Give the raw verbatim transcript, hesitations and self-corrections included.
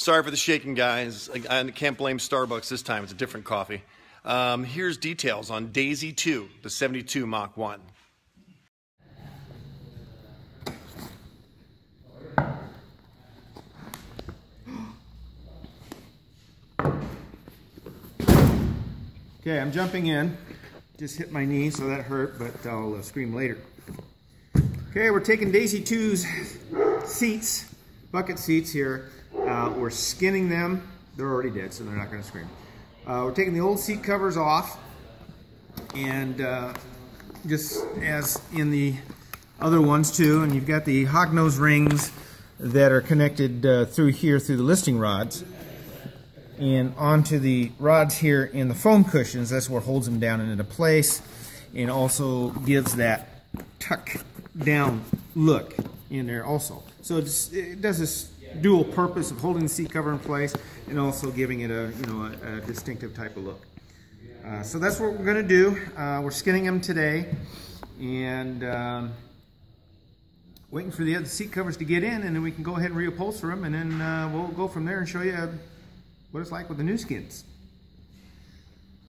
Sorry for the shaking, guys. I, I can't blame Starbucks this time. It's a different coffee. Um, here's details on Daisy two, the seventy-two Mach one. Okay, I'm jumping in. Just hit my knee, so that hurt, but I'll uh, scream later. Okay, we're taking Daisy two's seats, bucket seats here. Uh, we're skinning them. They're already dead, so they're not going to scream. Uh, we're taking the old seat covers off, and uh, just as in the other ones too, and you've got the hognose rings that are connected uh, through here through the listing rods and onto the rods here in the foam cushions. That's what holds them down into place and also gives that tuck down look in there also. So it's, it does this dual purpose of holding the seat cover in place and also giving it a, you know, a, a distinctive type of look. Uh, so that's what we're going to do. Uh, we're skinning them today and um, waiting for the other seat covers to get in, and then we can go ahead and reupholster them, and then uh, we'll go from there and show you uh, what it's like with the new skins.